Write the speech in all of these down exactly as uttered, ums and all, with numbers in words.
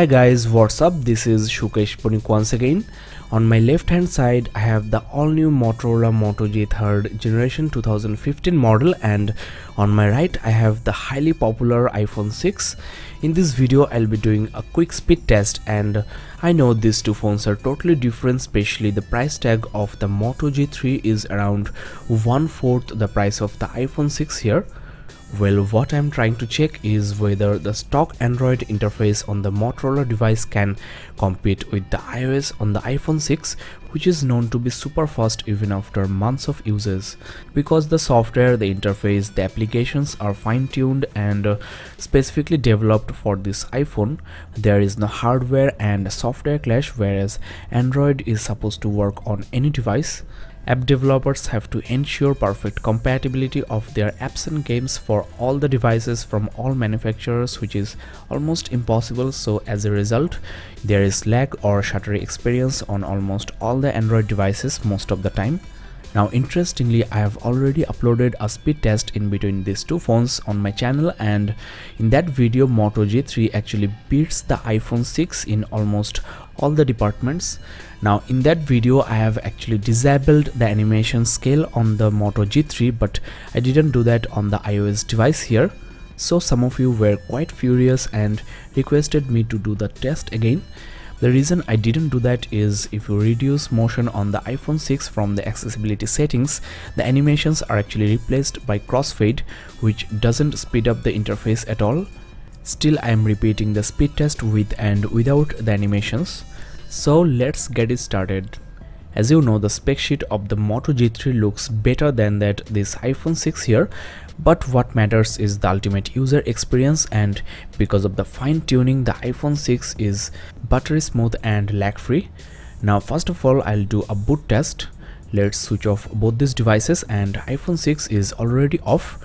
Hi guys, what's up? This is Shukesh Punik once again. On my left hand side I have the all new Motorola Moto G third generation two thousand fifteen model, and on my right I have the highly popular iPhone six. In this video I'll be doing a quick speed test, and I know these two phones are totally different, especially the price tag of the Moto G three is around one fourth the price of the iPhone six here. Well, what I'm trying to check is whether the stock Android interface on the Motorola device can compete with the iOS on the iPhone six, which is known to be super fast even after months of uses. Because the software, the interface, the applications are fine-tuned and uh, specifically developed for this iPhone, there is no hardware and software clash, whereas Android is supposed to work on any device. App developers have to ensure perfect compatibility of their apps and games for all the devices from all manufacturers, which is almost impossible, so as a result, there is lag or shuttery experience on almost all the Android devices most of the time. Now interestingly, I have already uploaded a speed test in between these two phones on my channel, and in that video Moto G three actually beats the iPhone six in almost all the departments. Now in that video I have actually disabled the animation scale on the Moto G three, but I didn't do that on the iOS device here. So some of you were quite furious and requested me to do the test again. The reason I didn't do that is if you reduce motion on the iPhone six from the accessibility settings, the animations are actually replaced by crossfade, which doesn't speed up the interface at all. Still, I am repeating the speed test with and without the animations. So let's get it started. As you know, the spec sheet of the Moto G three looks better than that this iPhone six here, but what matters is the ultimate user experience, and because of the fine tuning the iPhone six is buttery smooth and lag free. Now first of all I'll do a boot test. Let's switch off both these devices, and iPhone six is already off.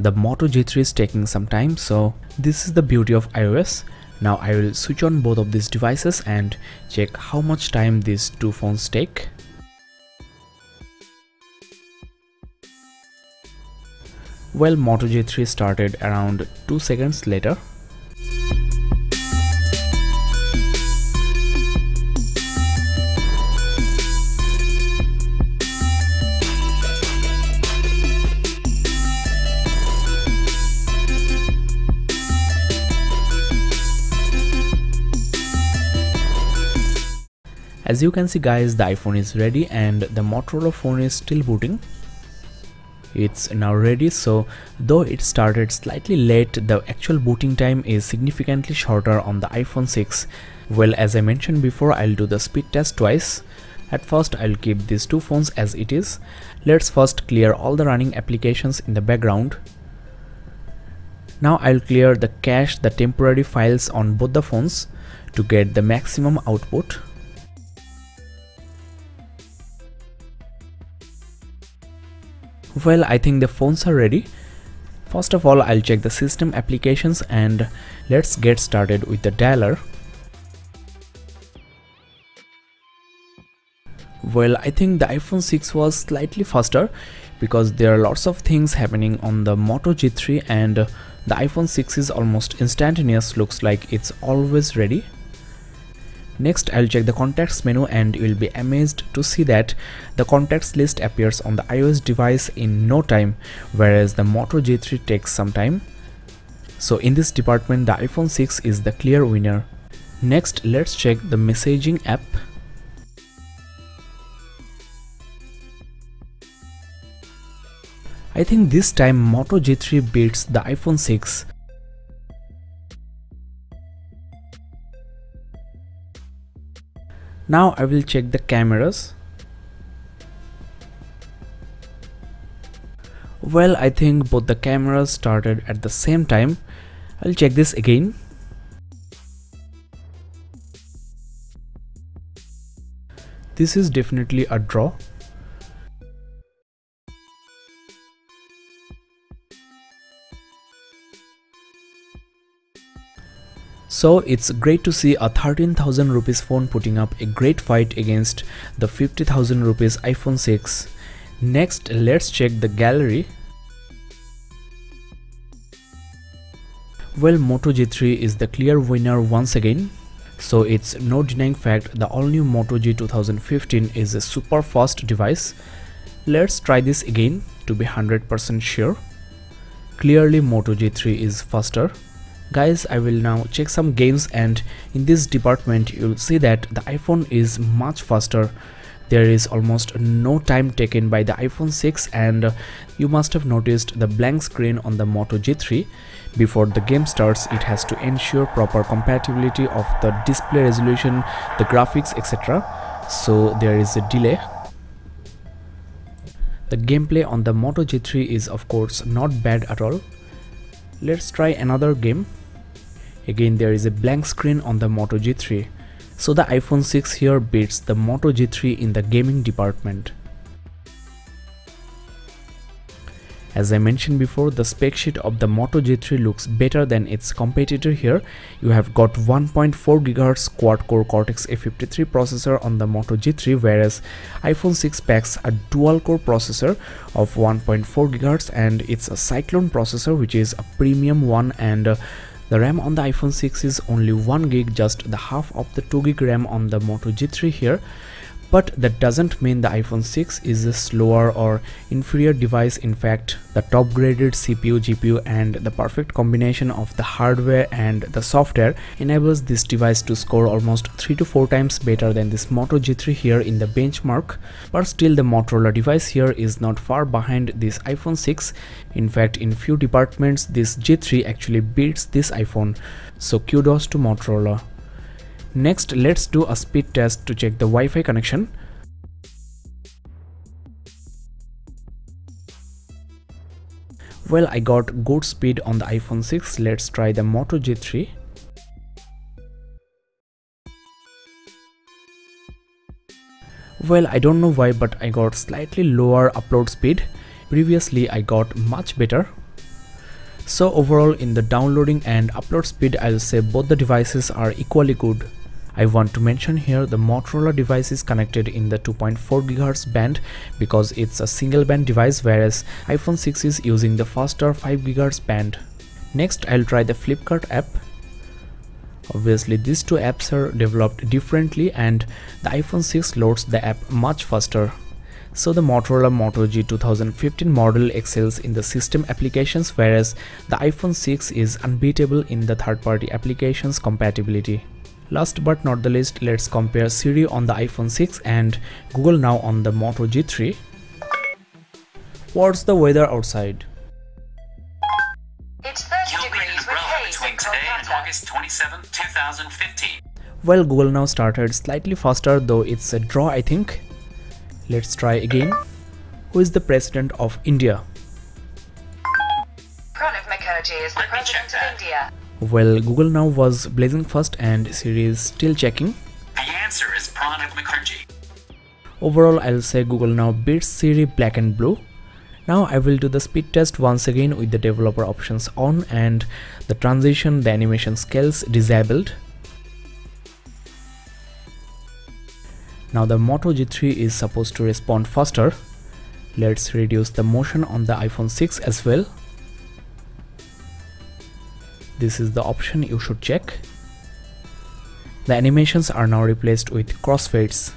The Moto G three is taking some time, so this is the beauty of iOS. Now I will switch on both of these devices and check how much time these two phones take. Well, Moto G three started around two seconds later. As you can see guys, the iPhone is ready and the Motorola phone is still booting. It's now ready, so though it started slightly late, the actual booting time is significantly shorter on the iPhone six. Well, as I mentioned before, I'll do the speed test twice. At first, I'll keep these two phones as it is. Let's first clear all the running applications in the background. Now I'll clear the cache, the temporary files on both the phones to get the maximum output. Well, I think the phones are ready. First of all, I'll check the system applications, and let's get started with the dialer. Well, I think the iPhone six was slightly faster because there are lots of things happening on the Moto G three, and the iPhone six is almost instantaneous, looks like it's always ready. Next, I'll check the contacts menu, and you'll be amazed to see that the contacts list appears on the iOS device in no time, whereas the Moto G three takes some time. So in this department, the iPhone six is the clear winner. Next, let's check the messaging app. I think this time Moto G three beats the iPhone six. Now I will check the cameras. Well, I think both the cameras started at the same time. I'll check this again. This is definitely a draw. So it's great to see a thirteen thousand rupees phone putting up a great fight against the fifty thousand rupees iPhone six. Next, let's check the gallery. Well, Moto G three is the clear winner once again. So it's no denying fact the all-new Moto G two thousand fifteen is a super fast device. Let's try this again to be one hundred percent sure. Clearly Moto G three is faster. Guys, I will now check some games, and in this department you'll see that the iPhone is much faster. There is almost no time taken by the iPhone six, and you must have noticed the blank screen on the Moto G three. Before the game starts, it has to ensure proper compatibility of the display resolution, the graphics, et cetera. So there is a delay. The gameplay on the Moto G three is of course not bad at all. Let's try another game. Again, there is a blank screen on the Moto G three. So the iPhone six here beats the Moto G three in the gaming department. As I mentioned before, the spec sheet of the Moto G three looks better than its competitor here. You have got one point four gigahertz quad-core Cortex A fifty-three processor on the Moto G three, whereas iPhone six packs a dual-core processor of one point four gigahertz, and it's a Cyclone processor, which is a premium one, and uh, the RAM on the iPhone six is only one gig, just the half of the two gig RAM on the Moto G three here. But that doesn't mean the iPhone six is a slower or inferior device. In fact, the top graded C P U, G P U and the perfect combination of the hardware and the software enables this device to score almost three to four times better than this Moto G three here in the benchmark. But still, the Motorola device here is not far behind this iPhone six. In fact, in few departments this G three actually beats this iPhone. So kudos to Motorola. Next, let's do a speed test to check the Wi-Fi connection. Well, I got good speed on the iPhone six. Let's try the Moto G three. Well, I don't know why, but I got slightly lower upload speed. Previously, I got much better. So overall, in the downloading and upload speed, I'll say both the devices are equally good. I want to mention here the Motorola device is connected in the two point four gigahertz band because it's a single band device, whereas iPhone six is using the faster five gigahertz band. Next, I'll try the Flipkart app. Obviously, these two apps are developed differently, and the iPhone six loads the app much faster. So the Motorola Moto G two thousand fifteen model excels in the system applications, whereas the iPhone six is unbeatable in the third-party applications compatibility. Last but not the least, let's compare Siri on the iPhone six and Google Now on the Moto G three. What's the weather outside? It's thirty degrees with haze between today and August twenty-seventh, two thousand fifteen. Well, Google Now started slightly faster, though it's a draw, I think. Let's try again. Who is the president of India? Pranav Mukherjee is the president of India. Well, Google Now was blazing fast and Siri is still checking. The answer is Pranav Mukherjee. Overall, I'll say Google Now beats Siri black and blue. Now I will do the speed test once again with the developer options on and the transition, the animation scales disabled. Now the Moto G three is supposed to respond faster. Let's reduce the motion on the iPhone six as well. This is the option you should check. The animations are now replaced with crossfades.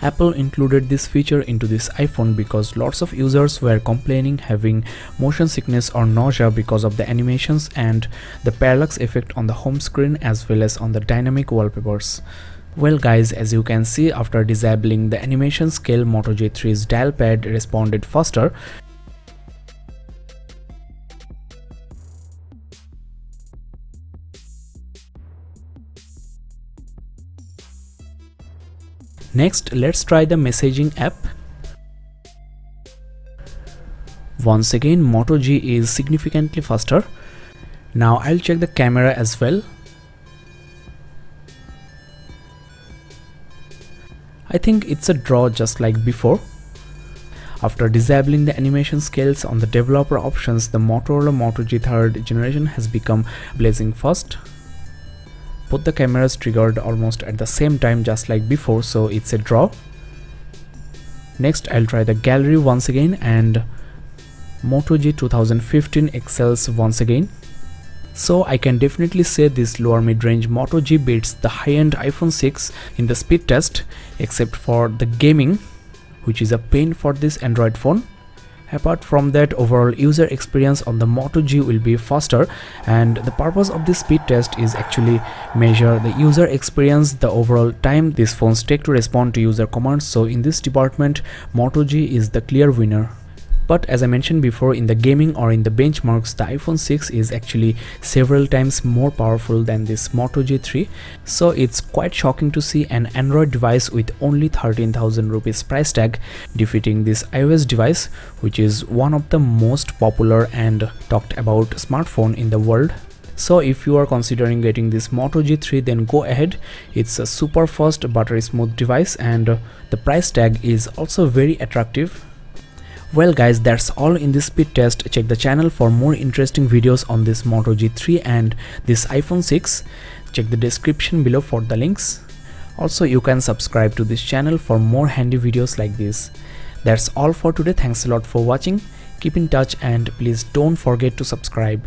Apple included this feature into this iPhone because lots of users were complaining having motion sickness or nausea because of the animations and the parallax effect on the home screen as well as on the dynamic wallpapers. Well guys, as you can see, after disabling the animation scale, Moto G three's dial pad responded faster. Next, let's try the messaging app. Once again, Moto G is significantly faster. Now I'll check the camera as well. I think it's a draw just like before. After disabling the animation scales on the developer options, the Motorola Moto G third generation has become blazing fast. Both the cameras triggered almost at the same time just like before, so it's a draw. Next, I'll try the gallery once again, and Moto G twenty fifteen excels once again. So I can definitely say this lower mid-range Moto G beats the high-end iPhone six in the speed test, except for the gaming, which is a pain for this Android phone. Apart from that, overall user experience on the Moto G will be faster, and the purpose of this speed test is actually measure the user experience, the overall time these phones take to respond to user commands. So in this department, Moto G is the clear winner. But as I mentioned before, in the gaming or in the benchmarks, the iPhone six is actually several times more powerful than this Moto G three. So it's quite shocking to see an Android device with only thirteen thousand rupees price tag defeating this iOS device, which is one of the most popular and talked about smartphone in the world. So if you are considering getting this Moto G three, then go ahead. It's a super fast, buttery smooth device, and the price tag is also very attractive. Well guys, that's all in this speed test. Check the channel for more interesting videos on this Moto G three and this iPhone six. Check the description below for the links. Also, you can subscribe to this channel for more handy videos like this. That's all for today. Thanks a lot for watching. Keep in touch and please don't forget to subscribe.